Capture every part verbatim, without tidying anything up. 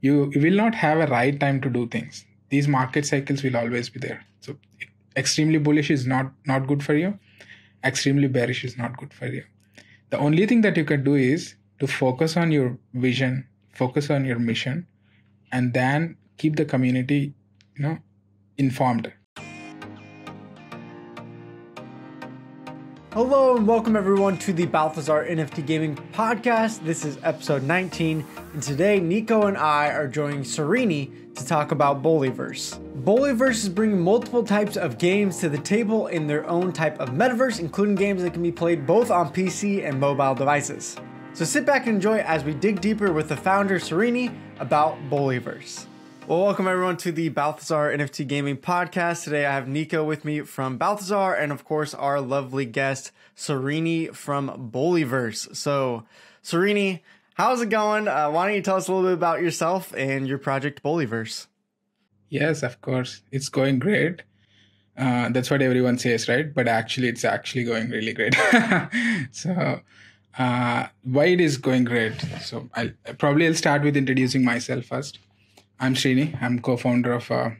you, you will not have a right time to do things. These market cycles will always be there. So extremely bullish is not, not good for you. Extremely bearish is not good for you. The only thing that you can do is to focus on your vision, focus on your mission, and then keep the community, you know, informed. Hello and welcome everyone to the Balthazar N F T Gaming Podcast. This is episode nineteen, and today Nico and I are joining Srini to talk about Bullieverse. Bullieverse is bringing multiple types of games to the table in their own type of metaverse, including games that can be played both on P C and mobile devices. So sit back and enjoy as we dig deeper with the founder Srini about Bullieverse. Well, welcome everyone to the Balthazar N F T Gaming Podcast. Today I have Nico with me from Balthazar and of course our lovely guest, Srini from Bullieverse. So Srini, how's it going? Uh, why don't you tell us a little bit about yourself and your project Bullieverse? Yes, of course. It's going great. Uh, that's what everyone says, right? But actually, it's actually going really great. So uh, why it is going great? So I'll probably I'll start with introducing myself first. I'm Srini. I'm co-founder of uh,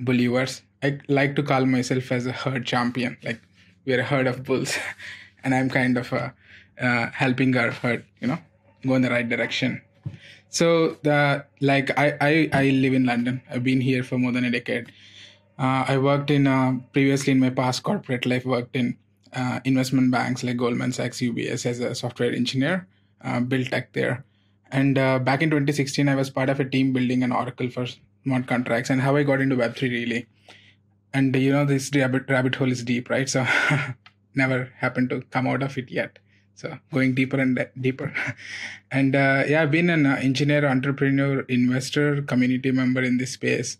Bullieverse. I like to call myself as a herd champion. Like we're a herd of bulls, and I'm kind of uh, uh, helping our herd, you know, go in the right direction. So the like I, I, I live in London. I've been here for more than a decade. Uh, I worked in uh, previously in my past corporate life. Worked in uh, investment banks like Goldman Sachs, U B S as a software engineer. Uh, built tech there. And uh, back in twenty sixteen, I was part of a team building an Oracle for smart contracts and how I got into Web three really. And you know, this rabbit, rabbit hole is deep, right? So never happened to come out of it yet. So going deeper and de deeper. And uh, yeah, I've been an uh, engineer, entrepreneur, investor, community member in this space.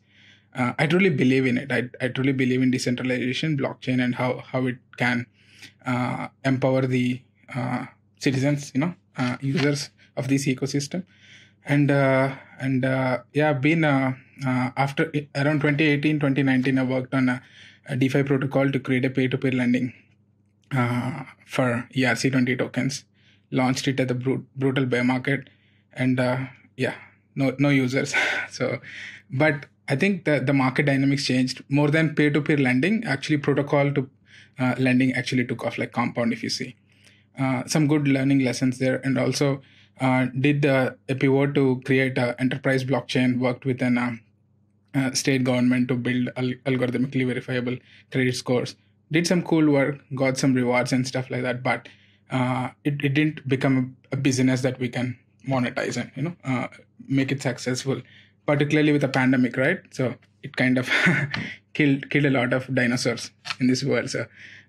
Uh, I truly believe in it. I, I truly believe in decentralization, blockchain, and how, how it can uh, empower the uh, citizens, you know, uh, users of this ecosystem. And uh, and uh, yeah, I've been uh, uh, after around twenty eighteen, twenty nineteen, I worked on a, a DeFi protocol to create a peer-to-peer lending uh, for E R C twenty tokens. Launched it at the br brutal bear market, and uh, yeah, no no users. So, but I think the the market dynamics changed more than peer-to-peer lending. Actually, protocol to uh, lending actually took off like Compound. If you see, uh, some good learning lessons there, and also. Uh, did uh, a pivot to create an enterprise blockchain, worked with an uh, uh, state government to build al algorithmically verifiable credit scores, did some cool work, got some rewards and stuff like that, but uh, it, it didn't become a business that we can monetize and, you know, uh, make it successful, particularly with the pandemic, right? So it kind of killed, killed a lot of dinosaurs in this world. So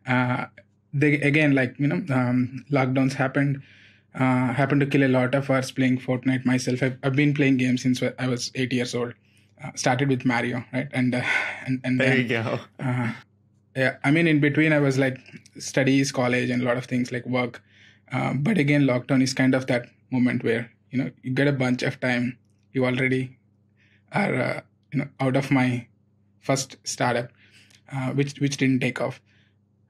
uh, they, again, like, you know, um, lockdowns happened. Uh, happened to kill a lot of hours playing Fortnite myself. I've, I've been playing games since I was eight years old. Uh, started with Mario, right? And uh, and and there then, you go. Uh, yeah, I mean, in between, I was like studies, college, and a lot of things like work. Uh, but again, lockdown is kind of that moment where you know you get a bunch of time. You already are uh, you know out of my first startup, uh, which which didn't take off.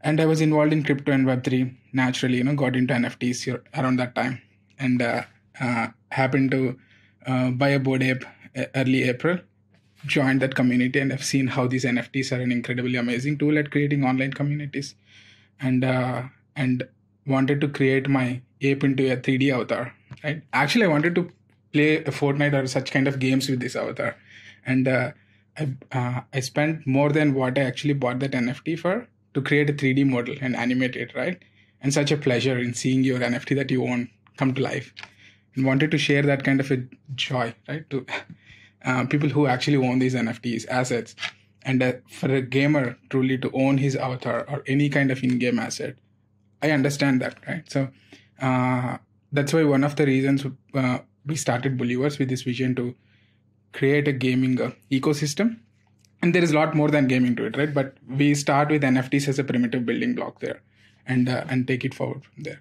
And I was involved in crypto and Web three naturally, you know, got into N F Ts here around that time, and uh, uh, happened to uh, buy a Board Ape early April, joined that community, and I've seen how these N F Ts are an incredibly amazing tool at creating online communities, and uh, and wanted to create my ape into a three D avatar. Right? Actually, I wanted to play a Fortnite or such kind of games with this avatar, and uh, I uh, I spent more than what I actually bought that N F T for. To create a three D model and animate it, right? And such a pleasure in seeing your N F T that you own come to life, and wanted to share that kind of a joy, right, to uh, people who actually own these N F Ts assets. And uh, for a gamer truly to own his avatar or any kind of in-game asset, I understand that, right? So uh, that's why one of the reasons uh, we started Bullieverse with this vision to create a gaming uh, ecosystem. And there is a lot more than gaming to it, right? But we start with N F Ts as a primitive building block there, and uh, and take it forward from there.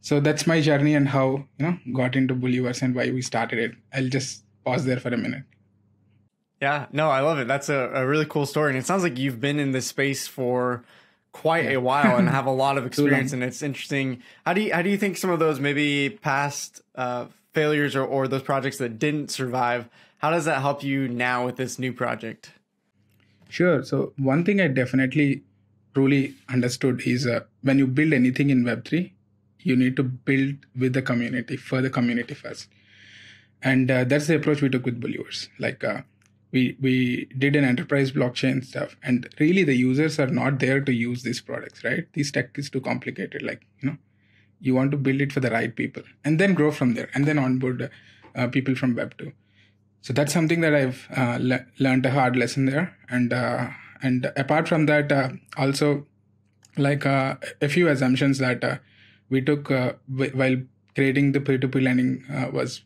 So that's my journey and how you know got into Bullieverse and why we started it. I'll just pause there for a minute. Yeah, no, I love it. That's a, a really cool story, and it sounds like you've been in this space for quite yeah. a while and have a lot of experience. And it's interesting. How do you how do you think some of those maybe past uh, failures or, or those projects that didn't survive. How does that help you now with this new project? Sure. So one thing I definitely truly understood is uh, when you build anything in Web three, you need to build with the community, for the community first. And uh, that's the approach we took with Bullieverse. Like uh, we we did an enterprise blockchain stuff, and really the users are not there to use these products, right? This tech is too complicated. Like, you know, you want to build it for the right people and then grow from there and then onboard uh, people from Web two. So that's something that I've uh, le- learned a hard lesson there. And uh, and apart from that, uh, also like uh, a few assumptions that uh, we took uh, w- while creating the peer-to-peer lending uh, was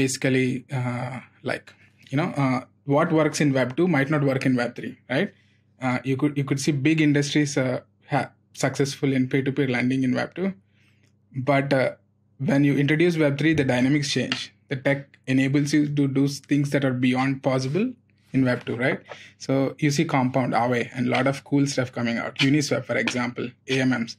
basically uh, like, you know, uh, what works in Web two might not work in Web three, right? Uh, you could you could see big industries uh, ha- successful in peer-to-peer lending in Web two. But uh, when you introduce Web three, the dynamics change. The tech enables you to do things that are beyond possible in Web two, right? So you see Compound, Aave, and a lot of cool stuff coming out. Uniswap, for example, A M Ms.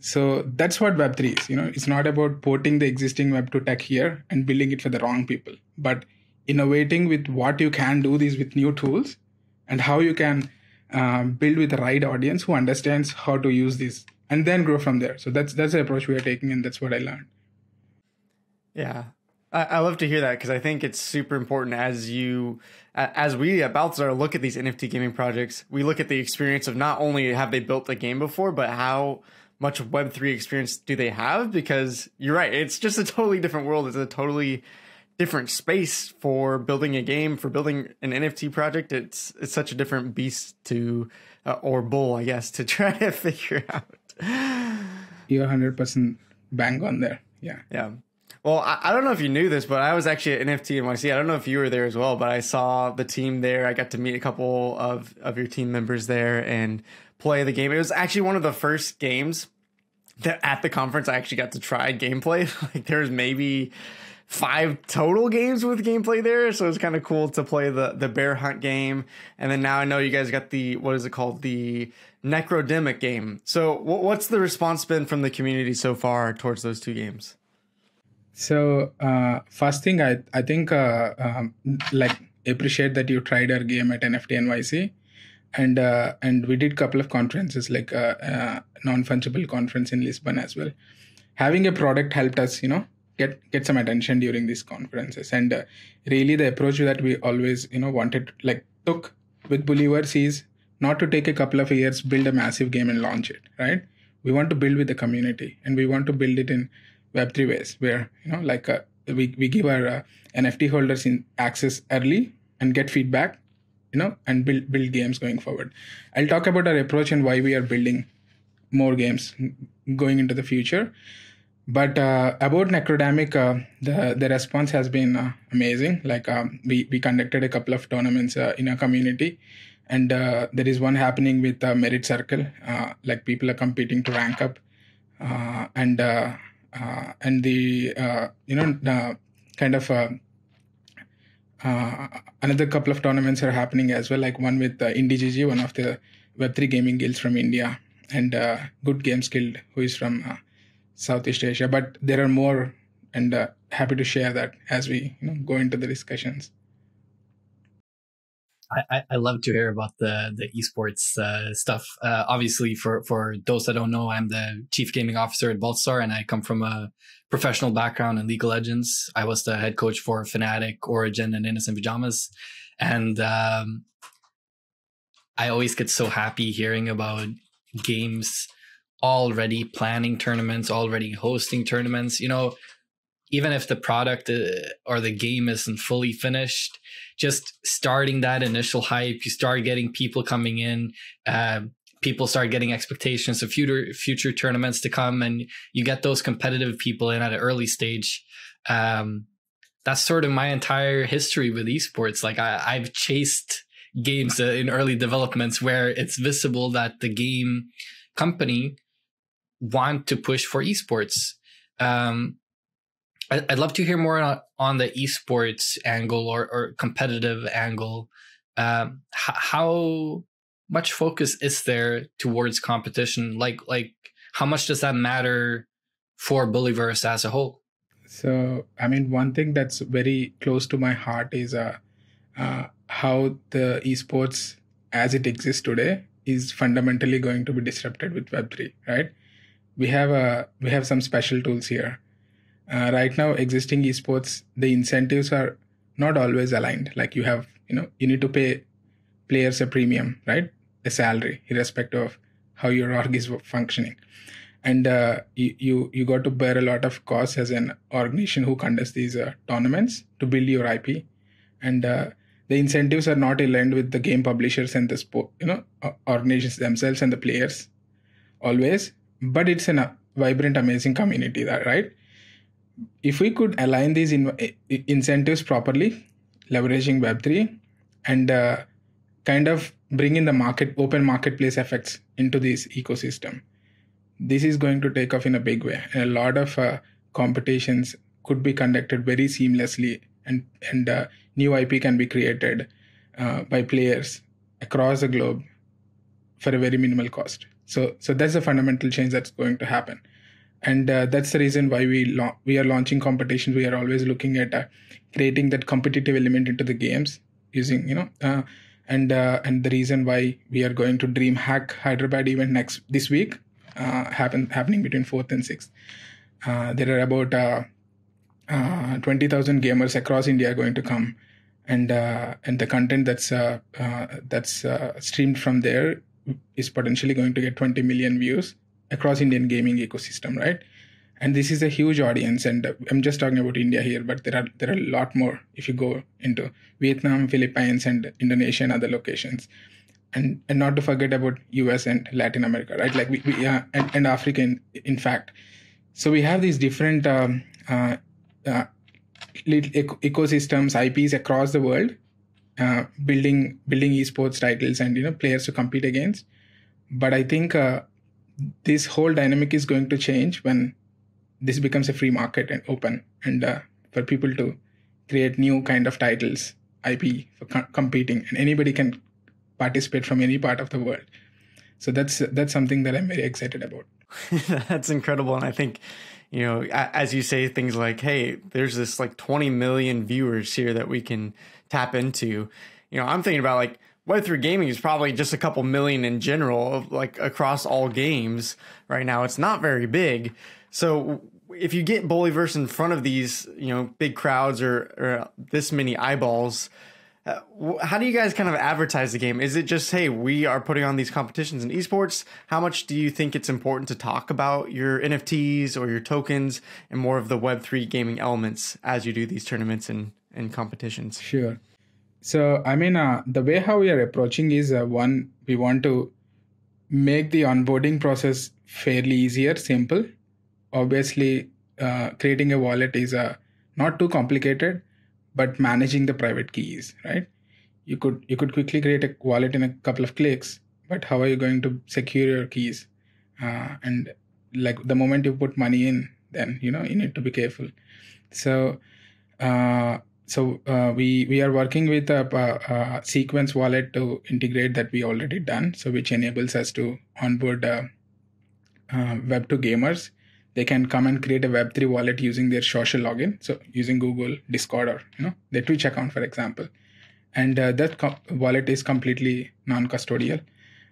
So that's what Web three is. You know, it's not about porting the existing Web two tech here and building it for the wrong people, but innovating with what you can do these with new tools and how you can um, build with the right audience who understands how to use these and then grow from there. So that's that's the approach we are taking, and that's what I learned. Yeah. I love to hear that, because I think it's super important as you, as we at Balthazar look at these N F T gaming projects, we look at the experience of not only have they built a game before, but how much Web three experience do they have? Because you're right, it's just a totally different world. It's a totally different space for building a game, for building an N F T project. It's it's such a different beast to, uh, or bull, I guess, to try to figure out. You're one hundred percent bang on there. Yeah. Yeah. Well, I don't know if you knew this, but I was actually at N F T N Y C. I don't know if you were there as well, but I saw the team there. I got to meet a couple of, of your team members there and play the game. It was actually one of the first games that at the conference I actually got to try gameplay. Like, there's maybe five total games with gameplay there. So it was kind of cool to play the, the Bear Hunt game. And then now I know you guys got the, what is it called? The Necrodemic game. So what's the response been from the community so far towards those two games? So uh, first thing, I I think uh, um, like appreciate that you tried our game at N F T N Y C, and uh, and we did a couple of conferences like a uh, uh, non-fungible conference in Lisbon as well. Having a product helped us, you know, get get some attention during these conferences, and uh, really the approach that we always you know wanted like took with Bullieverse is not to take a couple of years build a massive game and launch it, right? We want to build with the community, and we want to build it in Web three ways where, you know, like uh, we, we give our uh, N F T holders in access early and get feedback, you know, and build build games going forward. I'll talk about our approach and why we are building more games going into the future. But uh, about Necrodemic, uh, the, the response has been uh, amazing. Like um, we, we conducted a couple of tournaments uh, in our community. And uh, there is one happening with uh, Merit Circle. Uh, like people are competing to rank up uh, and... Uh, Uh, and the, uh, you know, uh, kind of uh, uh, another couple of tournaments are happening as well, like one with uh, IndieGG, one of the Web three gaming guilds from India, and uh, Good Games Guild, who is from uh, Southeast Asia. But there are more, and uh, happy to share that as we you know, go into the discussions. I, I love to hear about the, the esports uh, stuff. Uh, obviously, for, for those that don't know, I'm the chief gaming officer at Vault Star, and I come from a professional background in League of Legends. I was the head coach for Fnatic, Origin, and Innocent Pajamas. And um, I always get so happy hearing about games already planning tournaments, already hosting tournaments. You know, even if the product or the game isn't fully finished, just starting that initial hype, you start getting people coming in, uh, people start getting expectations of future future tournaments to come, and you get those competitive people in at an early stage. Um, that's sort of my entire history with esports. Like I, I've chased games in early developments where it's visible that the game company want to push for esports. Um, I'd love to hear more on the esports angle or, or competitive angle. Um, h- how much focus is there towards competition? Like, like how much does that matter for Bullieverse as a whole? So, I mean, one thing that's very close to my heart is uh, uh, how the esports as it exists today is fundamentally going to be disrupted with Web three, right? We have uh, we have some special tools here. Uh, right now, existing esports, the incentives are not always aligned. Like you have, you know, you need to pay players a premium, right? A salary, irrespective of how your org is functioning. And uh, you, you you got to bear a lot of costs as an organization who conducts these uh, tournaments to build your I P. And uh, the incentives are not aligned with the game publishers and the sport, you know, organizations themselves and the players always. But it's a vibrant, amazing community, right? If we could align these in, incentives properly, leveraging Web three, and uh, kind of bring in the market open marketplace effects into this ecosystem, this is going to take off in a big way. And a lot of uh, competitions could be conducted very seamlessly, and and uh, new I P can be created uh, by players across the globe for a very minimal cost. So, so that's the fundamental change that's going to happen. And uh, that's the reason why we lo- we are launching competitions. We are always looking at uh, creating that competitive element into the games using, you know, uh, and uh, and the reason why we are going to DreamHack Hyderabad event next this week, uh, happen happening between fourth and sixth. Uh, there are about uh, uh, twenty thousand gamers across India going to come, and uh, and the content that's uh, uh, that's uh, streamed from there is potentially going to get twenty million views across Indian gaming ecosystem, right? And this is a huge audience, and I'm just talking about India here, but there are there are a lot more if you go into Vietnam, Philippines, and Indonesia and other locations, and and not to forget about U S and Latin America, right? Like we, we uh, and, and Africa, in, in fact. So we have these different um, uh, uh, little ec- ecosystems, I Ps across the world, uh, building building esports titles and, you know, players to compete against. But I think Uh, this whole dynamic is going to change when this becomes a free market and open, and uh, for people to create new kind of titles, I P for co- competing, and anybody can participate from any part of the world. So that's that's something that I'm very excited about. That's incredible. And I think, you know, as you say things like, hey, there's this like twenty million viewers here that we can tap into. You know, I'm thinking about like, Web three gaming is probably just a couple million in general, like across all games right now. It's not very big. So if you get Bullieverse in front of these, you know, big crowds or, or this many eyeballs, uh, how do you guys kind of advertise the game? Is it just, hey, we are putting on these competitions in esports? How much do you think it's important to talk about your N F Ts or your tokens and more of the Web three gaming elements as you do these tournaments and, and competitions? Sure. So, I mean, uh, the way how we are approaching is uh, one, we want to make the onboarding process fairly easier, simple. Obviously, uh, creating a wallet is uh, not too complicated, but managing the private keys, right? You could you could quickly create a wallet in a couple of clicks, but how are you going to secure your keys? Uh, and like the moment you put money in, then, you know, you need to be careful. So, uh So uh, we we are working with a, a, a Sequence wallet to integrate that we already done, so which enables us to onboard uh, uh, Web two gamers. They can come and create a Web three wallet using their social login, so using Google, Discord, or, you know, their Twitch account, for example. And uh, that co- wallet is completely non-custodial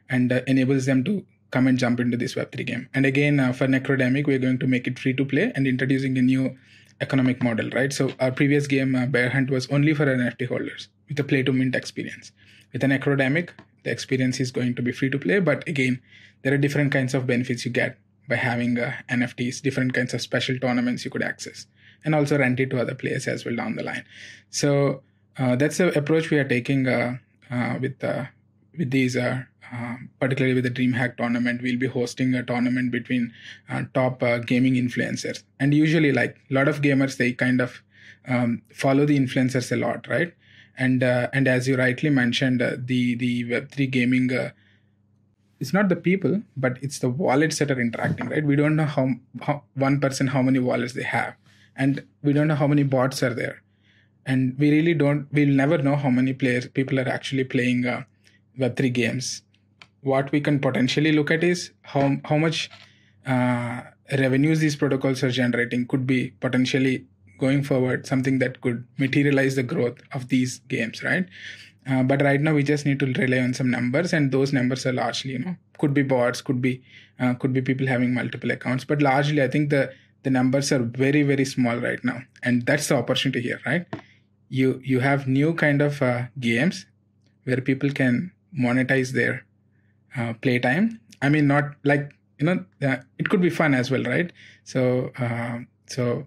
and uh, enables them to come and jump into this Web three game. And again, uh, for Necrodemic, we're going to make it free to play and introducing a new economic model, right? So our previous game, uh, Bear Hunt, was only for N F T holders with a play to mint experience. With an Necrodemic, the experience is going to be free to play, but again, there are different kinds of benefits you get by having uh, N F Ts, different kinds of special tournaments you could access, and also rent it to other players as well down the line. So uh, that's the approach we are taking uh, uh, with uh, with these, uh, uh, particularly with the DreamHack tournament. We'll be hosting a tournament between uh, top uh, gaming influencers. And usually, like a lot of gamers, they kind of um, follow the influencers a lot, right? And uh, and as you rightly mentioned, uh, the, the Web three gaming, uh, it's not the people, but it's the wallets that are interacting, right? We don't know how, how one person, how many wallets they have. And we don't know how many bots are there. And we really don't, we'll never know how many players, people are actually playing uh, Web three games. What we can potentially look at is how how much uh, revenues these protocols are generating could be potentially going forward something that could materialize the growth of these games, right? Uh, but right now we just need to rely on some numbers, and those numbers are largely, you know, could be bots, could be uh, could be people having multiple accounts, but largely I think the the numbers are very, very small right now, and that's the opportunity here, right? You you have new kind of uh, games where people can monetize their uh, playtime. I mean, not like, you know, uh, it could be fun as well, right? So uh, so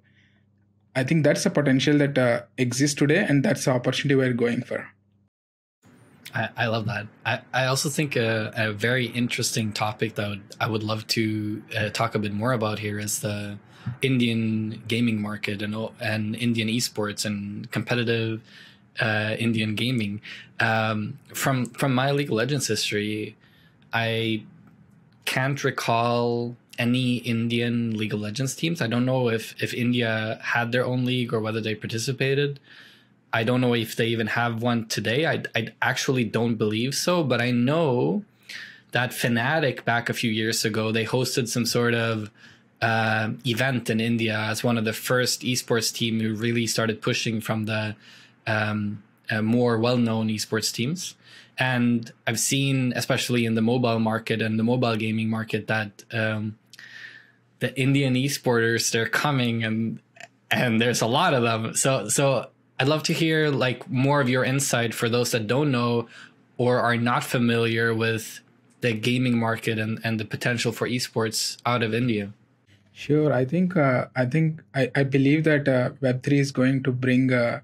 I think that's the potential that uh, exists today, and that's the opportunity we're going for. I, I love that. I, I also think a, a very interesting topic that I would, I would love to uh, talk a bit more about here is the Indian gaming market and, and Indian esports and competitive uh, Indian gaming. Um, from from my League of Legends history, I can't recall any Indian League of Legends teams. I don't know if, if India had their own league or whether they participated. I don't know if they even have one today. I, I actually don't believe so, but I know that Fnatic back a few years ago, they hosted some sort of uh, event in India as one of the first esports team who really started pushing from the um, uh, more well-known esports teams. And I've seen, especially in the mobile market and the mobile gaming market, that um, the Indian esporters, they're coming, and and there's a lot of them. So so. I'd love to hear like more of your insight for those that don't know or are not familiar with the gaming market and, and the potential for esports out of India. Sure. I think uh, I think I, I believe that uh, Web three is going to bring a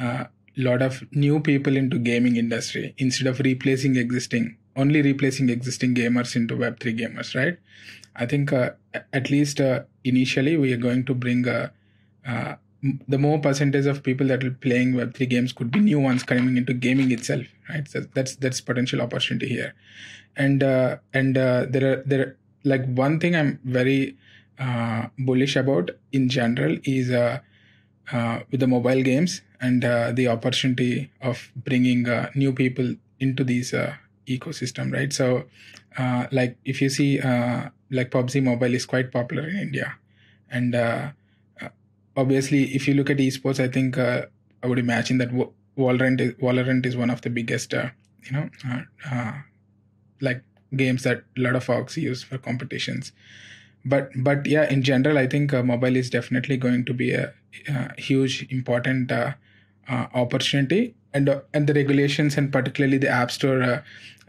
uh, uh, lot of new people into gaming industry instead of replacing existing, only replacing existing gamers into Web three gamers, right? I think uh, at least uh, initially we are going to bring a uh, uh, the more percentage of people that are playing Web three games could be new ones coming into gaming itself, right? So that's that's potential opportunity here, and uh, and uh, there are there are, like one thing I'm very uh, bullish about in general is uh, uh, with the mobile games and uh, the opportunity of bringing uh, new people into these uh, ecosystem, right? So uh, like if you see uh, like P U B G Mobile is quite popular in India, and uh, obviously, if you look at esports, I think uh, I would imagine that Valorant is, Valorant is one of the biggest, uh, you know, uh, uh, like games that a lot of folks use for competitions. But but yeah, in general, I think uh, mobile is definitely going to be a, a huge, important uh, uh, opportunity, and uh, and the regulations and particularly the App Store uh,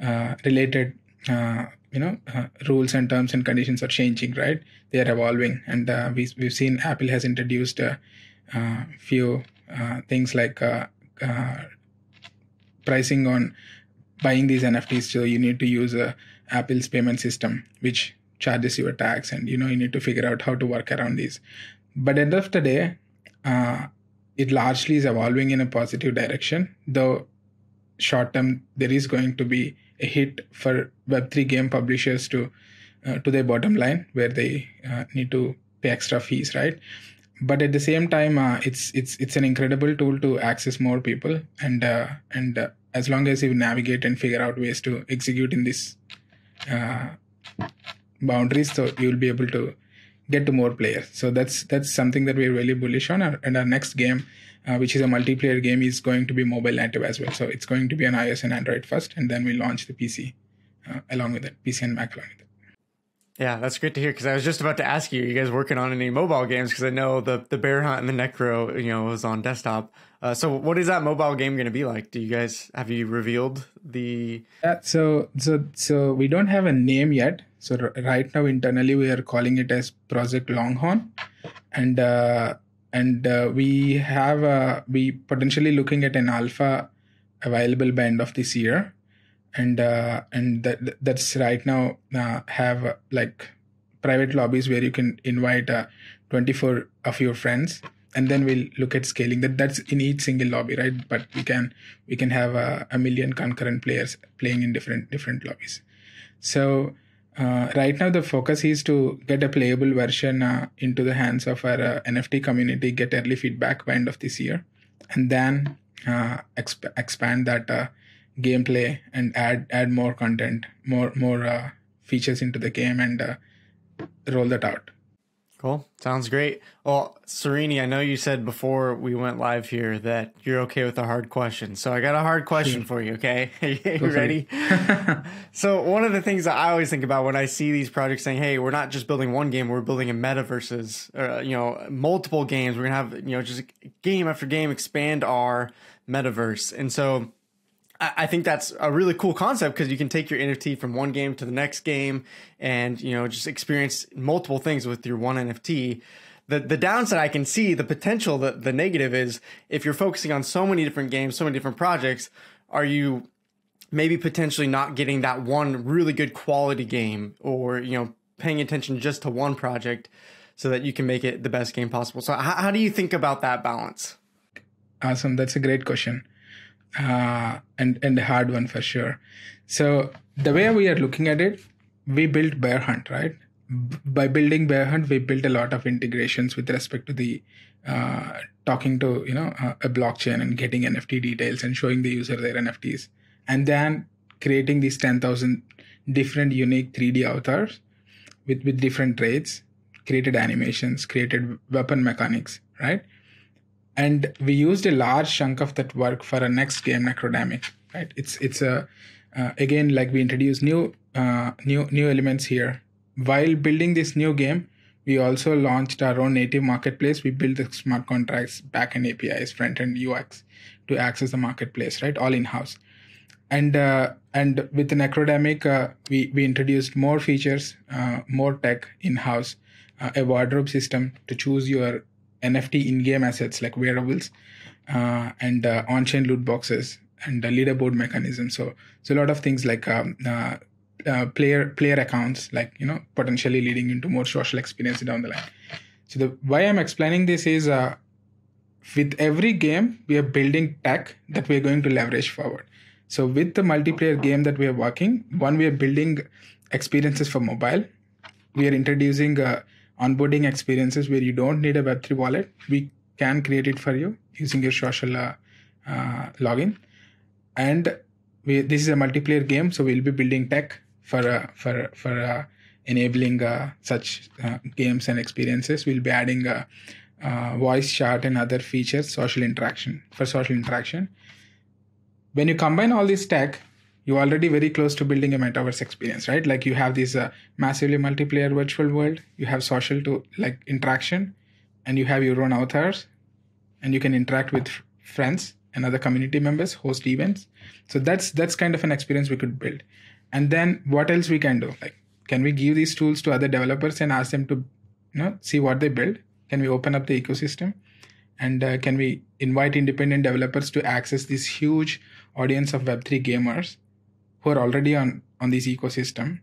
uh, related, uh, you know, uh, rules and terms and conditions are changing, right? They are evolving, and uh, we, we've seen Apple has introduced a uh, uh, few uh, things like uh, uh, pricing on buying these N F Ts. So you need to use uh, Apple's payment system, which charges you a tax, and you know you need to figure out how to work around these. But end of the day, uh, it largely is evolving in a positive direction. Though short term, there is going to be a hit for Web three game publishers to uh, to their bottom line, where they uh, need to pay extra fees, right? But at the same time, uh, it's it's it's an incredible tool to access more people, and uh, and uh, as long as you navigate and figure out ways to execute in these uh, boundaries, so you'll be able to get to more players. So that's that's something that we're really bullish on, and our next game, Uh, which is a multiplayer game, is going to be mobile native as well. So it's going to be on iOS and Android first, and then we launch the P C uh, along with it, P C and Mac along with it. Yeah, that's great to hear, because I was just about to ask you, are you guys working on any mobile games? Because I know the the Bear Hunt and the Necro, you know, was on desktop. Uh, so what is that mobile game going to be like? Do you guys, have you revealed the? Yeah, so so so we don't have a name yet. So r- right now internally we are calling it as Project Longhorn, and. Uh, And uh, we have uh, we potentially looking at an alpha available by end of this year, and uh, and that that's right now uh, have uh, like private lobbies where you can invite uh, twenty-four of your friends, and then we'll look at scaling that. That's in each single lobby, right? But we can we can have uh, a million concurrent players playing in different different lobbies. So. Uh, right now, the focus is to get a playable version uh, into the hands of our uh, N F T community, get early feedback by end of this year, and then uh, exp- expand that uh, gameplay and add add more content, more more uh, features into the game, and uh, roll that out. Cool. Sounds great. Well, Srini, I know you said before we went live here that you're okay with a hard question. So I got a hard question for you, okay? You ready? So one of the things that I always think about when I see these projects saying, hey, we're not just building one game, we're building a metaverses, or, you know, multiple games. We're going to have, you know, just game after game expand our metaverse. And so I think that's a really cool concept because you can take your N F T from one game to the next game and, you know, just experience multiple things with your one N F T. The, the downside I can see, the potential, the, the negative is if you're focusing on so many different games, so many different projects, are you maybe potentially not getting that one really good quality game or, you know, paying attention just to one project so that you can make it the best game possible? So how, how do you think about that balance? Awesome. That's a great question. Uh, and, and a hard one for sure. So the way we are looking at it, we built Bear Hunt, right? B by building Bear Hunt, we built a lot of integrations with respect to the uh, talking to, you know, uh, a blockchain and getting N F T details and showing the user their N F Ts. And then creating these ten thousand different unique three D avatars with, with different traits, created animations, created weapon mechanics, right? And we used a large chunk of that work for our next game, Necrodemic, right? It's it's a uh, again, like we introduced new uh, new new elements here. While building this new game, we also launched our own native marketplace. We built the smart contracts, backend A P Is, front-end U X to access the marketplace, right? All in-house. And uh, and with the Necrodemic, uh, we we introduced more features, uh, more tech in-house, uh, a wardrobe system to choose your N F T in-game assets like wearables uh, and uh, on-chain loot boxes and the leaderboard mechanism. So, so a lot of things like um, uh, uh, player player accounts, like, you know, potentially leading into more social experience down the line. So the why I'm explaining this is uh, with every game, we are building tech that we're going to leverage forward. So with the multiplayer game that we are working, one, we are building experiences for mobile. We are introducing uh, onboarding experiences where you don't need a Web three wallet. We can create it for you using your social uh, uh, login. And we, this is a multiplayer game, so we'll be building tech for uh, for for uh, enabling uh, such uh, games and experiences. We'll be adding uh, uh, voice chat and other features, social interaction for social interaction. When you combine all this tech, you're already very close to building a metaverse experience, right? Like you have this uh, massively multiplayer virtual world, you have social to like interaction, and you have your own avatars, and you can interact with friends and other community members, host events. So that's that's kind of an experience we could build. And then what else we can do? Like, can we give these tools to other developers and ask them to, you know, see what they build? Can we open up the ecosystem? And uh, can we invite independent developers to access this huge audience of Web three gamers who are already on on this ecosystem?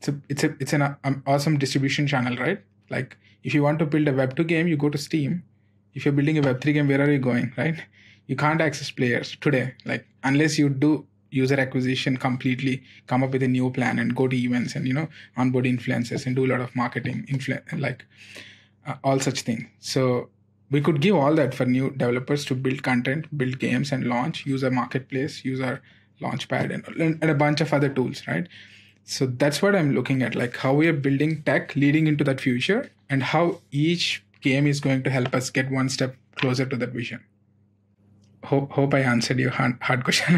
It's a, it's a, it's an uh, awesome distribution channel, right? Like if you want to build a Web two game, you go to Steam. If you're building a Web three game, where are you going, right? You can't access players today, like unless you do user acquisition completely, come up with a new plan and go to events and, you know, onboard influencers and do a lot of marketing, influ- like uh, all such things. So we could give all that for new developers to build content, build games and launch, use our marketplace, use our Launchpad and, and a bunch of other tools, right? So that's what I'm looking at, like how we are building tech leading into that future and how each game is going to help us get one step closer to that vision. Hope, hope I answered your hard, hard question.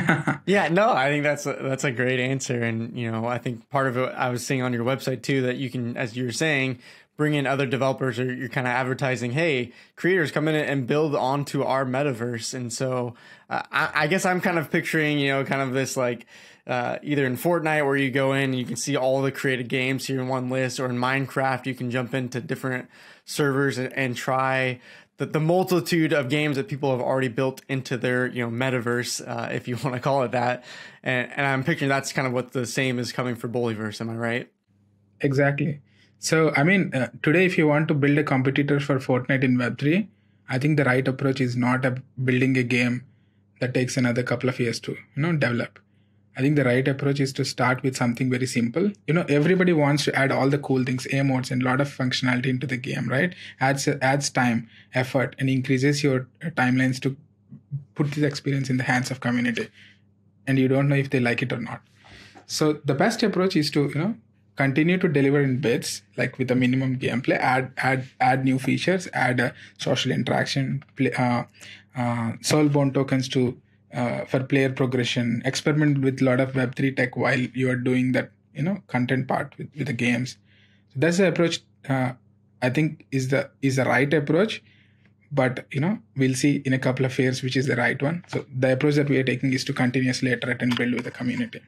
Yeah, no, I think that's a, that's a great answer. And, you know, I think part of it I was seeing on your website too, that you can, as you were saying, bring in other developers or you're kind of advertising, hey, creators come in and build onto our metaverse. And so uh, I, I guess I'm kind of picturing, you know, kind of this like uh, either in Fortnite where you go in and you can see all the created games here in one list, or in Minecraft, you can jump into different servers and, and try the, the multitude of games that people have already built into their, you know, metaverse, uh, if you want to call it that. And, and I'm picturing that's kind of what the same is coming for Bullieverse. Am I right? Exactly. So, I mean, uh, today, if you want to build a competitor for Fortnite in Web three, I think the right approach is not a building a game that takes another couple of years to, you know, develop. I think the right approach is to start with something very simple. You know, everybody wants to add all the cool things, emotes and a lot of functionality into the game, right? Adds, adds time, effort, and increases your timelines to put this experience in the hands of community. And you don't know if they like it or not. So the best approach is to, you know, continue to deliver in bits, like with a minimum gameplay, add add add new features, add a social interaction, play, uh, uh, soulbound tokens to uh, for player progression, experiment with a lot of web three tech while you are doing that, you know, content part with, with the games. So that's the approach uh, I think is the is the right approach. But, you know, we'll see in a couple of years which is the right one. So the approach that we are taking is to continuously iterate and build with the community.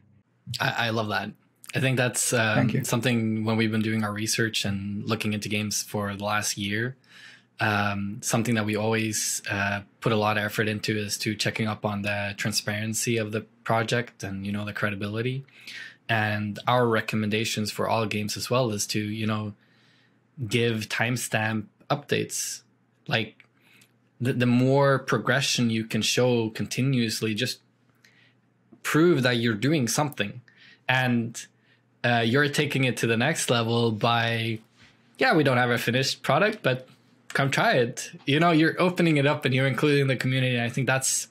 I, I love that. I think that's um, something when we've been doing our research and looking into games for the last year, um, something that we always uh, put a lot of effort into is to checking up on the transparency of the project and, you know, the credibility. And our recommendations for all games as well is to, you know, give timestamp updates. Like the, the more progression you can show continuously, just prove that you're doing something. And uh, you're taking it to the next level by, yeah, we don't have a finished product, but come try it. You know, you're opening it up and you're including the community. And I think that's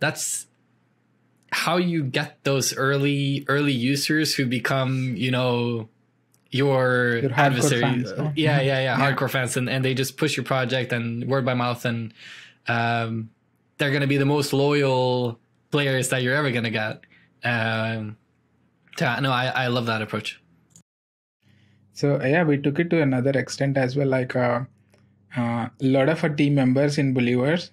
that's how you get those early early users who become, you know, your, your adversaries. Yeah, yeah, yeah, yeah, hardcore fans. And, and they just push your project and word by mouth. And um, they're going to be the most loyal players that you're ever going to get. Um, Yeah, no, I, I love that approach. So, yeah, we took it to another extent as well. Like a uh, uh, lot of our team members in Bullieverse,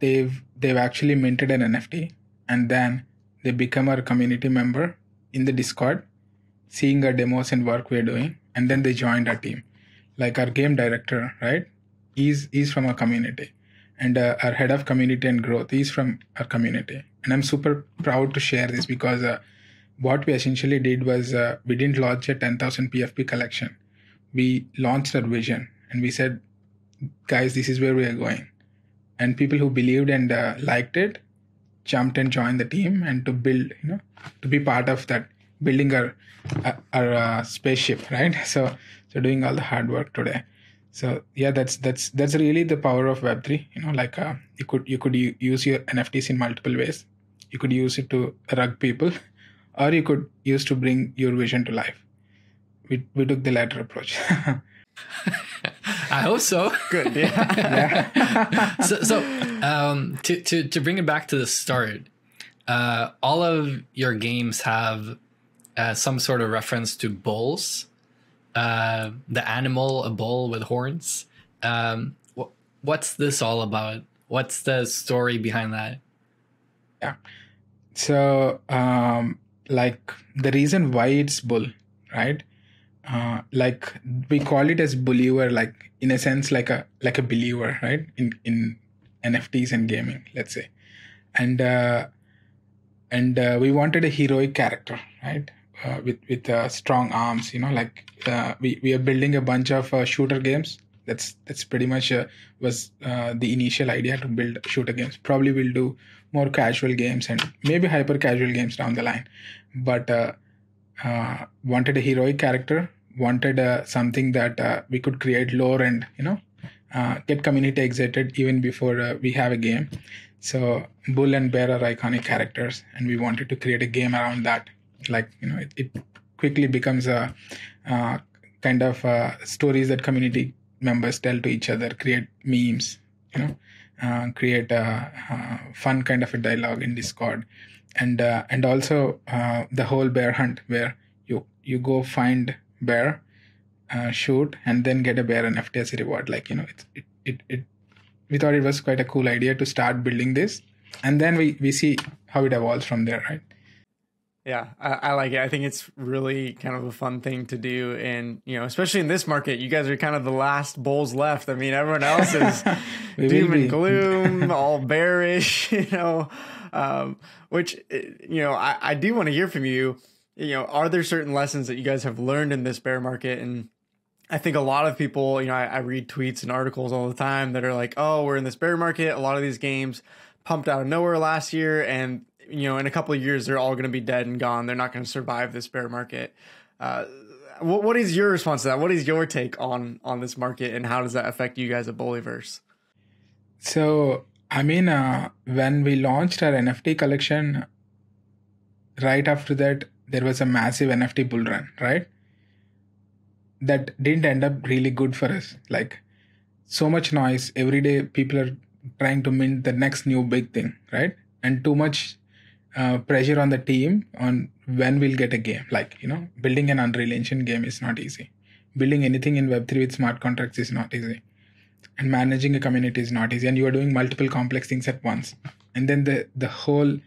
they've they've actually minted an N F T. And then they become our community member in the Discord, seeing our demos and work we're doing. And then they joined our team. Like our game director, right? He's, he's from our community. And uh, our head of community and growth, he's from our community. And I'm super proud to share this because... Uh, what we essentially did was uh, we didn't launch a ten thousand P F P collection. We launched our vision and we said, guys, this is where we are going. And people who believed and uh, liked it jumped and joined the team and to build, you know, to be part of that, building our uh, our uh, spaceship, right? So, so doing all the hard work today. So yeah, that's that's that's really the power of web three. You know, like uh, you could you could use your N F Ts in multiple ways. You could use it to rug people. Or you could use to bring your vision to life. We we took the latter approach. I hope so. Good. Yeah. yeah. so so um, to to to bring it back to the start, uh, all of your games have uh, some sort of reference to bulls, uh, the animal, a bull with horns. Um, wh what's this all about? What's the story behind that? Yeah. So. Um, Like the reason why it's bull, right? Uh, like we call it as believer, like in a sense, like a like a believer, right? In in N F Ts and gaming, let's say, and uh, and uh, we wanted a heroic character, right? Uh, with with uh, strong arms, you know, like uh, we we are building a bunch of uh, shooter games. That's that's pretty much uh, was uh, the initial idea to build shooter games. Probably we'll do more casual games and maybe hyper casual games down the line. But uh, uh, wanted a heroic character, wanted uh, something that uh, we could create lore and, you know, uh, get community excited even before uh, we have a game. So Bull and Bear are iconic characters and we wanted to create a game around that. Like, you know, it, it quickly becomes a uh, kind of uh, stories that community members tell to each other, create memes, you know, uh, create a, a fun kind of a dialogue in Discord, and uh, and also uh, the whole bear hunt where you you go find bear, uh, shoot, and then get a bear N F T as a reward. Like, you know, it it it, it we thought it was quite a cool idea to start building this, and then we we see how it evolves from there, right? Yeah, I, I like it. I think it's really kind of a fun thing to do. And, you know, especially in this market, you guys are kind of the last bulls left. I mean, everyone else is doom and gloom, all bearish, you know, um, which, you know, I, I do want to hear from you. You know, are there certain lessons that you guys have learned in this bear market? And I think a lot of people, you know, I, I read tweets and articles all the time that are like, oh, we're in this bear market. A lot of these games pumped out of nowhere last year, and you know, in a couple of years, they're all going to be dead and gone. They're not going to survive this bear market. Uh, what, what is your response to that? What is your take on on this market, and how does that affect you guys at Bullieverse? So, I mean, uh, when we launched our N F T collection, right after that, there was a massive N F T bull run, right? That didn't end up really good for us. Like, so much noise. Every day people are trying to mint the next new big thing, right? And too much uh, pressure on the team on when we'll get a game. Like, you know, building an Unreal Engine game is not easy. Building anything in Web three with smart contracts is not easy. And managing a community is not easy. And you are doing multiple complex things at once. And then the, the whole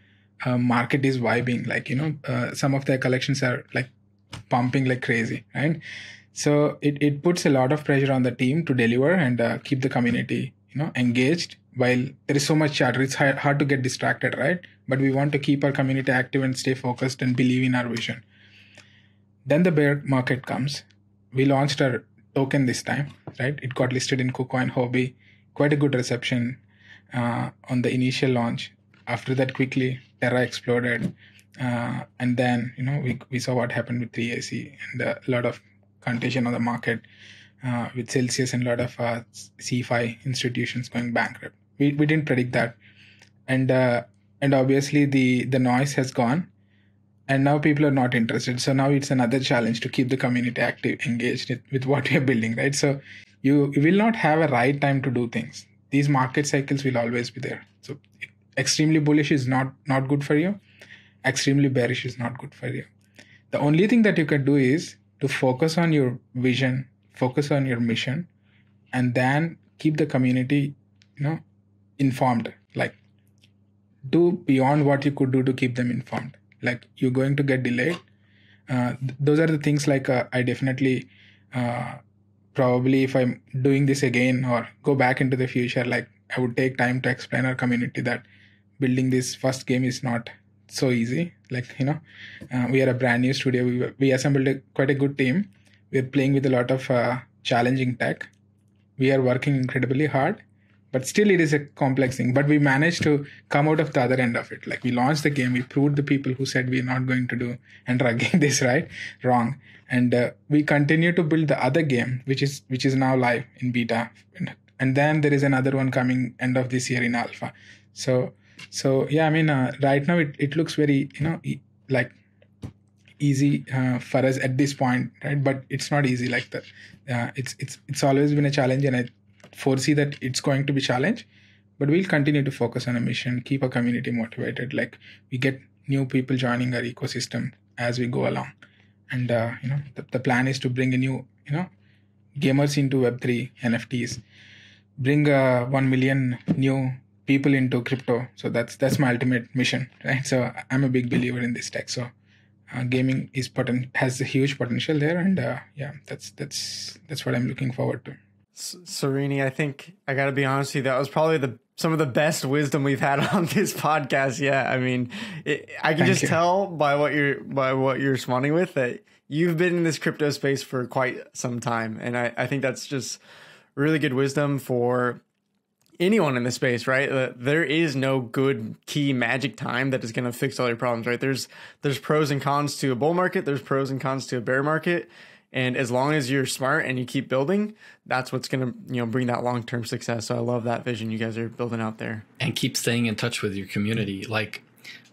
uh, market is vibing. Like, you know, uh, some of their collections are like pumping like crazy, right? So it, it puts a lot of pressure on the team to deliver and uh, keep the community, you know, engaged. While there is so much chatter, it's hard, hard to get distracted, right? But we want to keep our community active and stay focused and believe in our vision. Then the bear market comes. We launched our token this time, right? It got listed in KuCoin Hobby. Quite a good reception uh, on the initial launch. After that, quickly Terra exploded. Uh, and then, you know, we, we saw what happened with three A C and a lot of contagion on the market uh, with Celsius and a lot of uh, C F I institutions going bankrupt. We we didn't predict that, and uh, and obviously the the noise has gone, and now people are not interested. So now it's another challenge to keep the community active, engaged with what we are building, right? So you, you will not have a right time to do things. These market cycles will always be there. So extremely bullish is not not good for you. Extremely bearish is not good for you. The only thing that you can do is to focus on your vision, focus on your mission, and then keep the community, you know, informed. Like, do beyond what you could do to keep them informed. Like, you're going to get delayed. Uh, th- those are the things like uh, I definitely, uh, probably if I'm doing this again or go back into the future, like I would take time to explain our community that building this first game is not so easy. Like, you know, uh, we are a brand new studio. We we assembled a, quite a good team. We're playing with a lot of uh, challenging tech. We are working incredibly hard, but still it is a complex thing. But we managed to come out of the other end of it. Like, we launched the game. We proved the people who said we're not going to do and drugging this right wrong. And uh, we continue to build the other game, which is which is now live in beta. And then there is another one coming end of this year in alpha. So. So, yeah, I mean, uh, right now it, it looks very, you know, e- like easy uh, for us at this point, right? But it's not easy like that. Uh, it's it's it's always been a challenge, and I foresee that it's going to be a challenge. But we'll continue to focus on a mission, keep our community motivated. Like, we get new people joining our ecosystem as we go along. And, uh, you know, the, the plan is to bring a new, you know, gamers into Web three, N F Ts, bring uh, one million new people into crypto. So that's that's my ultimate mission, right? So I'm a big believer in this tech. So uh, gaming is potent has a huge potential there, and uh, yeah, that's that's that's what I'm looking forward to. Srini, I think I got to be honest with you. That was probably the some of the best wisdom we've had on this podcast. Yeah, I mean, it, I can Thank just you. tell by what you're by what you're responding with that you've been in this crypto space for quite some time, and I I think that's just really good wisdom for anyone in the space, right? There is no good key magic time that is going to fix all your problems, right? There's there's pros and cons to a bull market. There's pros and cons to a bear market. And as long as you're smart and you keep building, that's what's going to, you know, bring that long-term success. So I love that vision you guys are building out there. And keep staying in touch with your community. Like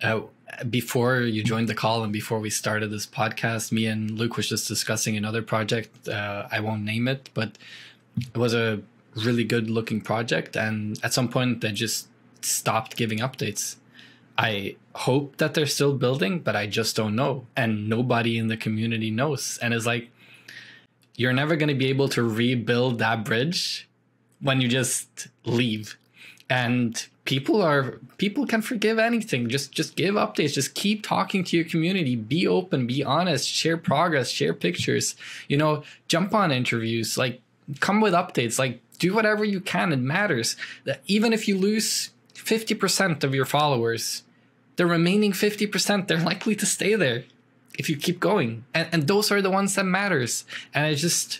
uh, before you joined the call and before we started this podcast, me and Luke was just discussing another project. Uh, I won't name it, but it was a really good looking project, and at some point they just stopped giving updates. I hope that they're still building, but I just don't know, and nobody in the community knows. And it's like, you're never going to be able to rebuild that bridge when you just leave. And people are people can forgive anything. Just just give updates, just keep talking to your community, be open, be honest, share progress, share pictures, you know, jump on interviews, like come with updates, like do whatever you can. It matters. That even if you lose fifty percent of your followers, the remaining fifty percent, they're likely to stay there if you keep going. And, and those are the ones that matters. And I just,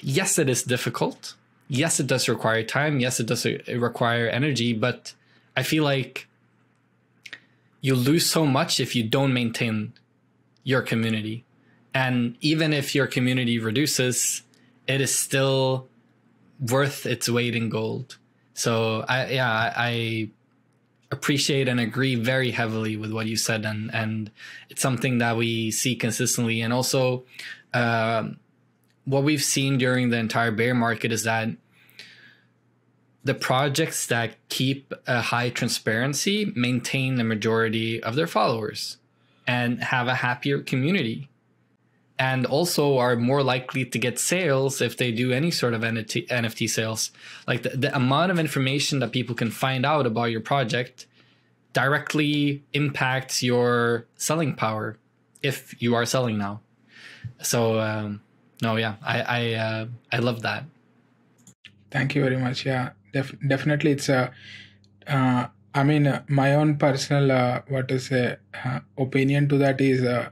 yes, it is difficult. Yes, it does require time. Yes, it does require energy. But I feel like you lose so much if you don't maintain your community. And even if your community reduces, it is still worth its weight in gold. So I, yeah, I, appreciate and agree very heavily with what you said, and and it's something that we see consistently. And also uh, what we've seen during the entire bear market is that the projects that keep a high transparency maintain the majority of their followers and have a happier community, and also are more likely to get sales if they do any sort of N F T sales. Like the, the amount of information that people can find out about your project directly impacts your selling power if you are selling now. So um, no, yeah, I I, uh, I love that. Thank you very much. Yeah, def definitely. It's a, uh, I mean, uh, my own personal, uh, what is a uh, opinion to that is, uh,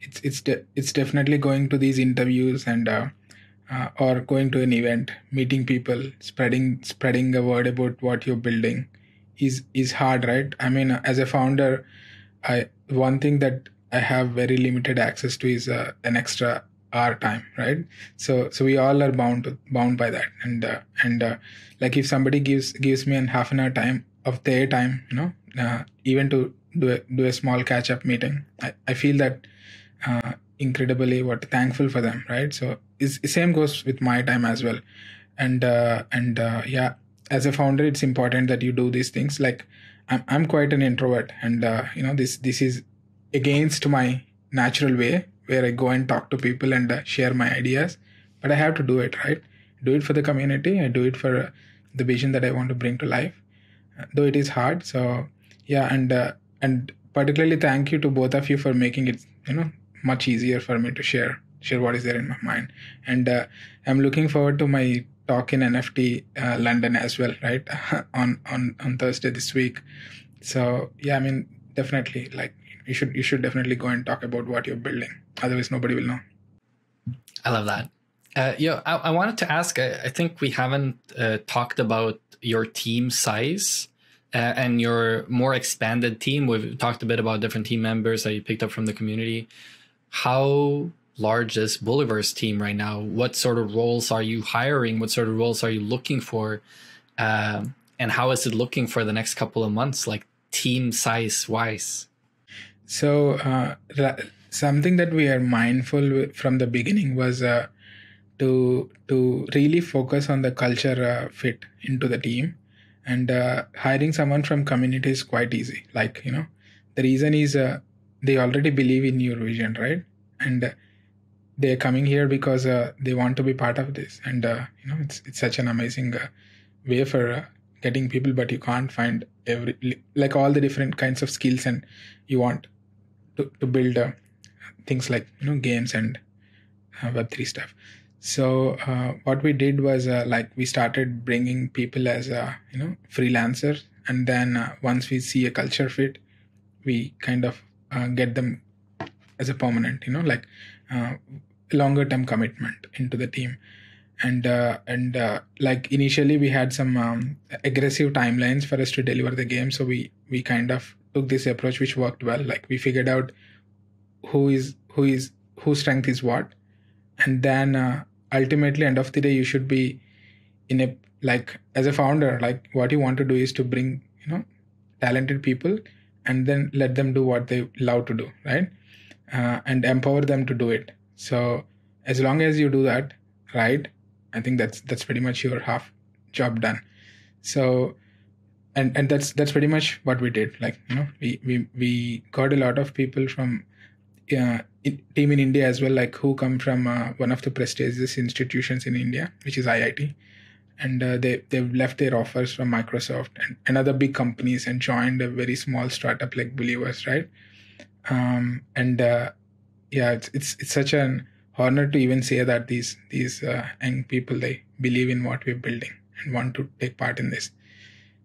it's it's de it's definitely going to these interviews and uh, uh, or going to an event, meeting people, spreading spreading a word about what you're building is is hard, right? I mean, as a founder, I one thing that I have very limited access to is uh, an extra hour time, right? So so we all are bound to, bound by that, and uh, and uh, like if somebody gives gives me an half an hour time of their time, you know, uh, even to do a, do a small catch up meeting, I I feel that. Uh, incredibly what thankful for them, right? So is same goes with my time as well, and uh, and uh, yeah, as a founder it's important that you do these things. Like I'm, I'm quite an introvert, and uh, you know, this this is against my natural way where I go and talk to people and uh, share my ideas, but I have to do it, right? Do it for the community, I do it for uh, the vision that I want to bring to life, uh, though it is hard. So yeah, and uh, and particularly thank you to both of you for making it, you know, much easier for me to share share what is there in my mind. And uh, I'm looking forward to my talk in N F T uh, London as well, right? on on on Thursday this week. So yeah, I mean, definitely, like you should you should definitely go and talk about what you're building. Otherwise, nobody will know. I love that. Uh, yeah, I, I wanted to ask. I, I think we haven't uh, talked about your team size. Uh, and your more expanded team. We've talked a bit about different team members that you picked up from the community. How large is Bullieverse team right now? What sort of roles are you hiring? What sort of roles are you looking for? Um, and how is it looking for the next couple of months, like team size wise? So uh, something that we are mindful with from the beginning was uh, to, to really focus on the culture uh, fit into the team. And uh, hiring someone from community is quite easy. Like, you know, the reason is uh, they already believe in your vision, right? And uh, they're coming here because uh, they want to be part of this. And, uh, you know, it's, it's such an amazing uh, way for uh, getting people, but you can't find every, like all the different kinds of skills and you want to, to build uh, things like, you know, games and uh, Web three stuff. So uh, what we did was uh, like we started bringing people as uh, you know, freelancers, and then uh, once we see a culture fit, we kind of uh, get them as a permanent, you know, like uh, longer term commitment into the team. And uh, and uh, like initially we had some um, aggressive timelines for us to deliver the game, so we we kind of took this approach which worked well. Like we figured out who is who is whose strength is what, and then. Uh, Ultimately, end of the day, you should be in a, like as a founder, like what you want to do is to bring, you know, talented people and then let them do what they love to do, right? Uh, and empower them to do it. So as long as you do that, right, I think that's that's pretty much your half job done. So and and that's that's pretty much what we did. Like, you know, we we we got a lot of people from. Uh, team in India as well, like who come from uh, one of the prestigious institutions in India, which is I I T, and uh, they they've left their offers from Microsoft and, and other big companies and joined a very small startup like Bullieverse, right? Um, and uh, yeah, it's, it's it's such an honor to even say that these these uh, young people, they believe in what we're building and want to take part in this.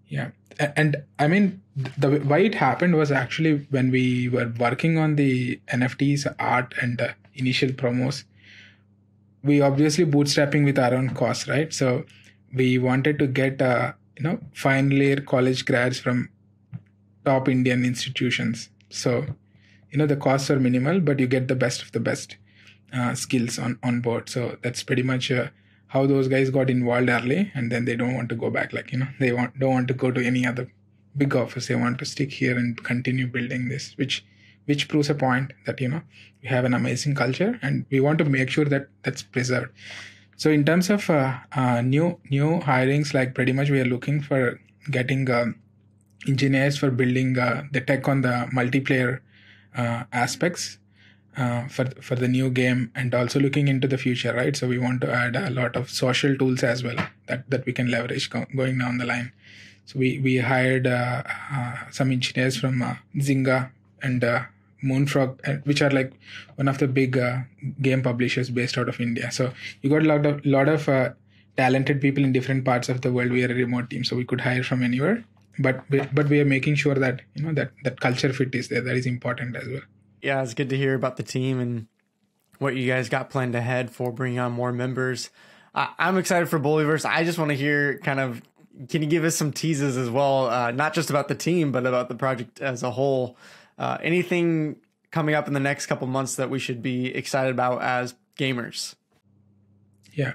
Yeah, and I mean, the why it happened was actually when we were working on the N F Ts, art, and uh, initial promos, we obviously bootstrapping with our own costs, right? So we wanted to get, uh, you know, final year college grads from top Indian institutions. So, you know, the costs are minimal, but you get the best of the best uh, skills on, on board. So that's pretty much uh, how those guys got involved early, and then they don't want to go back. Like, you know, they want don't want to go to any other big offers. They want to stick here and continue building this, which which proves a point that, you know, we have an amazing culture and we want to make sure that that's preserved. So in terms of uh, uh, new new hirings, like pretty much we are looking for getting uh, engineers for building uh, the tech on the multiplayer uh, aspects uh, for for the new game, and also looking into the future, right? So we want to add a lot of social tools as well that that we can leverage go- going down the line. So we we hired uh, uh, some engineers from uh, Zynga and uh, Moonfrog, which are like one of the big uh, game publishers based out of India. So you got a lot of lot of uh, talented people in different parts of the world. We are a remote team, so we could hire from anywhere. But we, but we are making sure that, you know, that that culture fit is there. That is important as well. Yeah, it's good to hear about the team and what you guys got planned ahead for bringing on more members. Uh, I'm excited for Bullieverse. I just want to hear kind of, can you give us some teases as well? Uh, not just about the team, but about the project as a whole. Uh, anything coming up in the next couple months that we should be excited about as gamers? Yeah.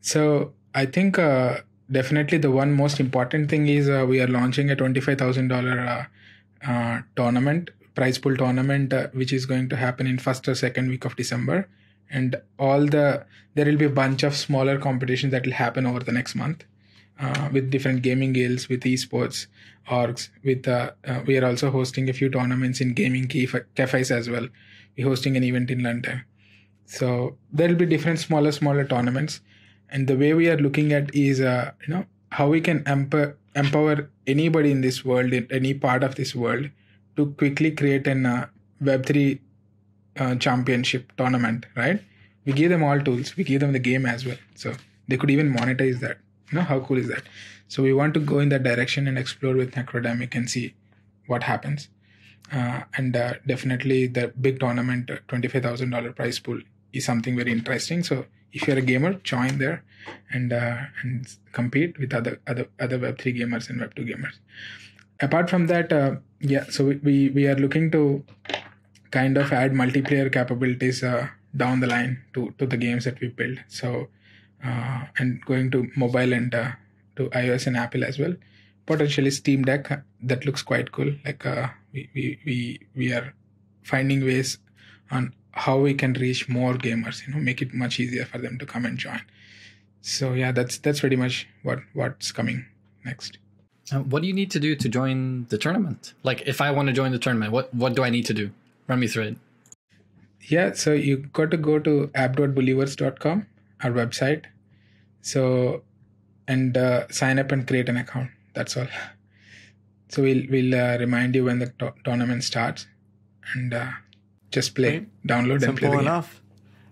So I think uh, definitely the one most important thing is uh, we are launching a twenty-five thousand dollars uh, uh, tournament, prize pool tournament, uh, which is going to happen in first or second week of December. And all the, there will be a bunch of smaller competitions that will happen over the next month. Uh, with different gaming guilds, with esports orgs, with uh, uh, we are also hosting a few tournaments in gaming cafes as well. We're hosting an event in London, so there will be different smaller, smaller tournaments. And the way we are looking at is, uh, you know, how we can emp- empower anybody in this world, in any part of this world, to quickly create an uh, Web three uh, championship tournament. Right? We give them all tools. We give them the game as well, so they could even monetize that. You know, how cool is that? So we want to go in that direction and explore with Necrodemic and see what happens. Uh, and uh, definitely the big tournament, twenty-five thousand dollars prize pool, is something very interesting. So if you're a gamer, join there and uh, and compete with other other other Web three gamers and Web two gamers. Apart from that, uh, yeah, so we, we, we are looking to kind of add multiplayer capabilities uh, down the line to, to the games that we build. So Uh, and going to mobile and uh, to iOS and Apple as well. Potentially Steam Deck, that looks quite cool. Like uh, we, we we we are finding ways on how we can reach more gamers. You know, make it much easier for them to come and join. So yeah, that's that's pretty much what what's coming next. Uh, what do you need to do to join the tournament? Like, if I want to join the tournament, what what do I need to do? Run me through it. Yeah, so you got to go to app dot bullieverse dot com, our website. So, and uh, sign up and create an account. That's all. So we'll we'll uh, remind you when the to- tournament starts, and uh, just play, okay. download Simple and play. Simple enough.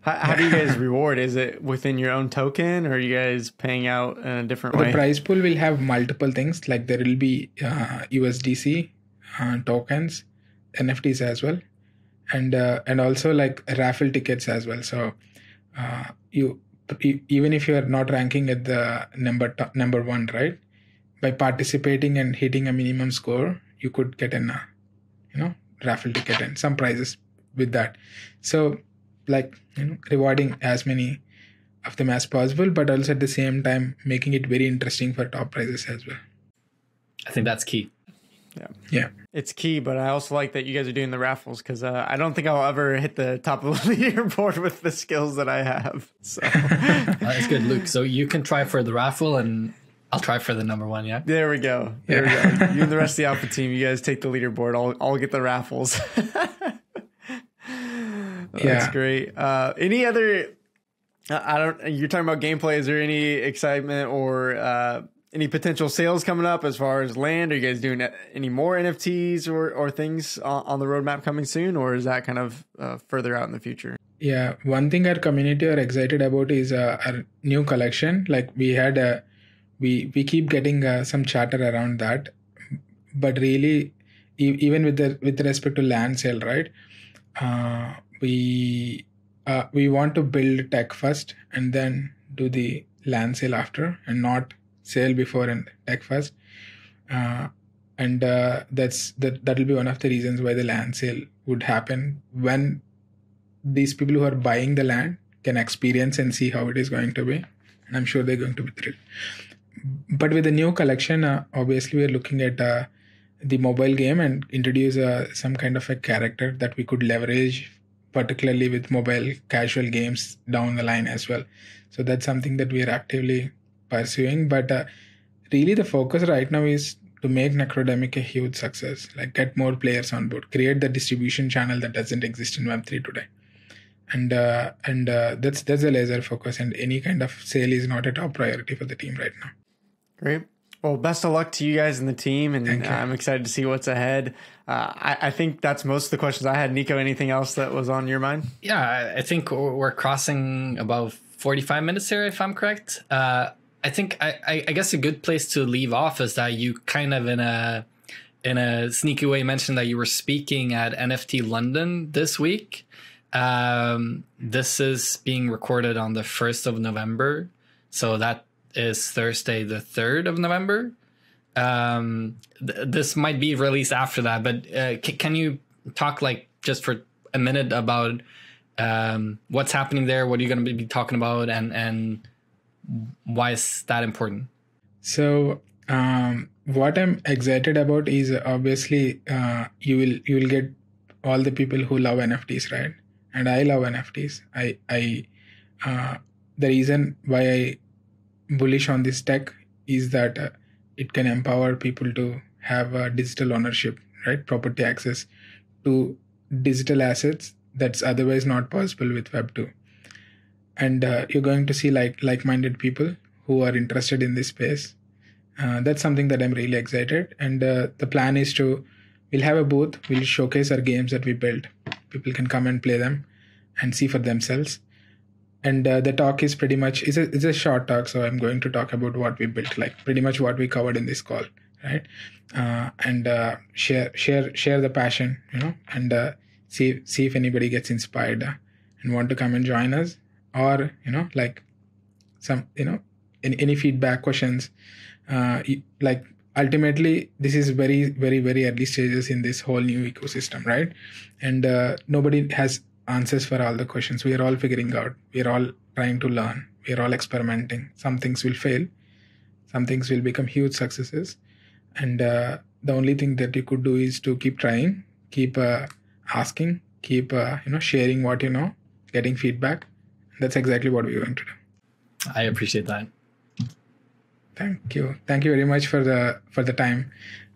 How, how do you guys reward? Is it within your own token, or are you guys paying out in a different the way? The prize pool will have multiple things. Like there will be uh, U S D C uh, tokens, N F Ts as well, and uh, and also like raffle tickets as well. So uh, you. Even if you are not ranking at the number t- number one, right? By participating and hitting a minimum score, you could get an, uh, you know, raffle ticket and some prizes with that. So, like, you know, rewarding as many of them as possible, but also at the same time making it very interesting for top prizes as well. I think that's key. Yeah, yeah, it's key. But I also like that you guys are doing the raffles, because uh, I don't think I'll ever hit the top of the leaderboard with the skills that I have. So that's good, Luke. So you can try for the raffle, and I'll try for the number one. Yeah, there we go. There yeah. we go. You and the rest of the Alpha team, you guys take the leaderboard. I'll I'll get the raffles. Yeah, that's great. Uh, any other? I don't. You're talking about gameplay. Is there any excitement or? Uh, Any potential sales coming up as far as land? Are you guys doing any more N F Ts or, or things on the roadmap coming soon? Or is that kind of uh, further out in the future? Yeah, one thing our community are excited about is uh, our new collection. Like we had, a, we, we keep getting uh, some chatter around that. But really, e- even with the with respect to land sale, right? Uh, we uh, we want to build tech first and then do the land sale after, and not sale before and tech first, uh, and uh, that's that. That will be one of the reasons why the land sale would happen, when these people who are buying the land can experience and see how it is going to be, and I'm sure they're going to be thrilled. But with the new collection, uh, obviously we're looking at uh, the mobile game and introduce uh, some kind of a character that we could leverage, particularly with mobile casual games down the line as well. So that's something that we are actively pursuing. But uh, really the focus right now is to make Necrodemic a huge success, like get more players on board, create the distribution channel that doesn't exist in Web three today. And uh, and uh, that's that's a laser focus, and any kind of sale is not a top priority for the team right now. Great. Well, best of luck to you guys and the team, and I'm excited to see what's ahead. Uh, I, I think that's most of the questions I had. Nico, anything else that was on your mind? Yeah, I think we're crossing about forty-five minutes here, if I'm correct. Uh, I think I, I guess a good place to leave off is that you kind of in a in a sneaky way mentioned that you were speaking at N F T London this week. Um, this is being recorded on the first of November, so that is Thursday the third of November. Um th this might be released after that, but uh, c can you talk like just for a minute about um what's happening there, what are you going to be talking about, and and why is that important? So um what I'm excited about is obviously uh you will you will get all the people who love N F Ts, right? And I love N F Ts. I I uh the reason why I bullish on this tech is that uh, it can empower people to have uh, digital ownership, right? Property access to digital assets that's otherwise not possible with Web two. And uh, you're going to see like like-minded people who are interested in this space. Uh, that's something that I'm really excited. And uh, the plan is to, we'll have a booth, we'll showcase our games that we built. People can come and play them and see for themselves. And uh, the talk is pretty much, it's a, it's a short talk, so I'm going to talk about what we built, like pretty much what we covered in this call, right? Uh, and uh, share share share the passion, you know, and uh, see see if anybody gets inspired uh, and want to come and join us, or you know, like some you know any, any feedback, questions, uh, like. Ultimately, this is very, very, very early stages in this whole new ecosystem, right? And uh, nobody has answers for all the questions. We are all figuring out. We are all trying to learn. We are all experimenting. Some things will fail. Some things will become huge successes. And uh, the only thing that you could do is to keep trying, keep uh, asking, keep uh, you know sharing what you know, getting feedback. That's exactly what we're going to do. I appreciate that. Thank you. Thank you very much for the for the time.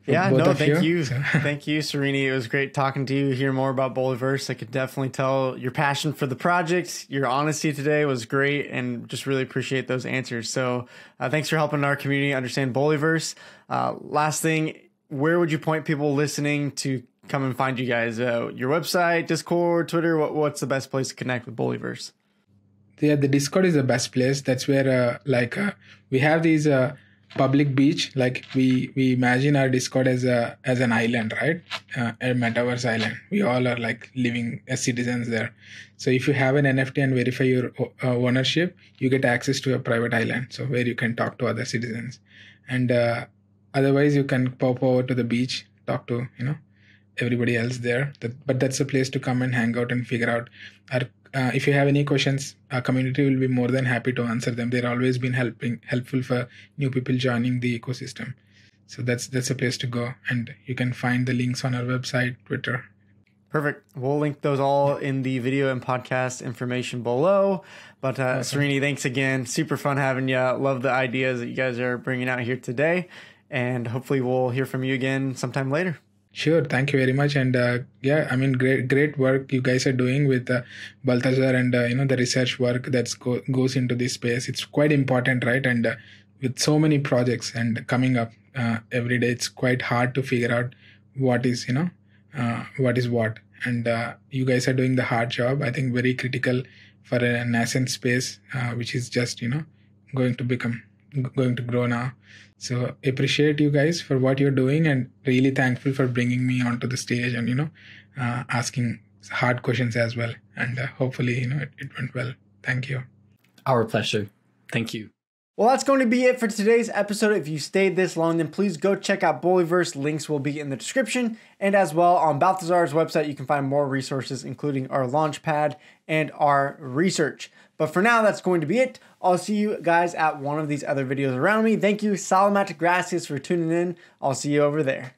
For yeah, both no, of thank you. you. Thank you, Srini. It was great talking to you, hear more about Bullieverse. I could definitely tell your passion for the project. Your honesty today was great, and just really appreciate those answers. So uh, thanks for helping our community understand Bullieverse. Uh, last thing, where would you point people listening to come and find you guys? Uh, your website, Discord, Twitter, what, what's the best place to connect with Bullieverse? Yeah, the Discord is the best place. That's where uh, like uh, we have these uh, public beach. Like we we imagine our Discord as a as an island, right? Uh, a metaverse island. We all are like living as citizens there. So if you have an N F T and verify your uh, ownership, you get access to a private island, so where you can talk to other citizens. And uh, otherwise, you can pop over to the beach, talk to you know everybody else there. That, but that's a place to come and hang out and figure out our. Uh, if you have any questions, our community will be more than happy to answer them. They've always been helping, helpful for new people joining the ecosystem. So that's that's a place to go. And you can find the links on our website, Twitter. Perfect. We'll link those all in the video and podcast information below. But uh, awesome. Srini, thanks again. Super fun having you. Love the ideas that you guys are bringing out here today. And hopefully we'll hear from you again sometime later. Sure. Thank you very much. And uh, yeah, I mean, great, great work you guys are doing with uh, Balthazar and, uh, you know, the research work that go, goes into this space. It's quite important, right? And uh, with so many projects and coming up uh, every day, it's quite hard to figure out what is, you know, uh, what is what. And uh, you guys are doing the hard job. I think very critical for a nascent space, uh, which is just, you know, going to become going to grow now. So appreciate you guys for what you're doing, and really thankful for bringing me onto the stage and, you know, uh, asking hard questions as well. And uh, hopefully, you know, it, it went well. Thank you. Our pleasure. Thank you. Well, that's going to be it for today's episode. If you stayed this long, then please go check out Bullieverse. Links will be in the description. And as well, on Balthazar's website, you can find more resources, including our launchpad and our research. But for now, that's going to be it. I'll see you guys at one of these other videos around me. Thank you, Salamat Gracias, for tuning in. I'll see you over there.